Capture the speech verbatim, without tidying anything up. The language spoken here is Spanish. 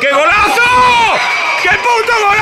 ¡Qué golazo! ¡Qué puto golazo!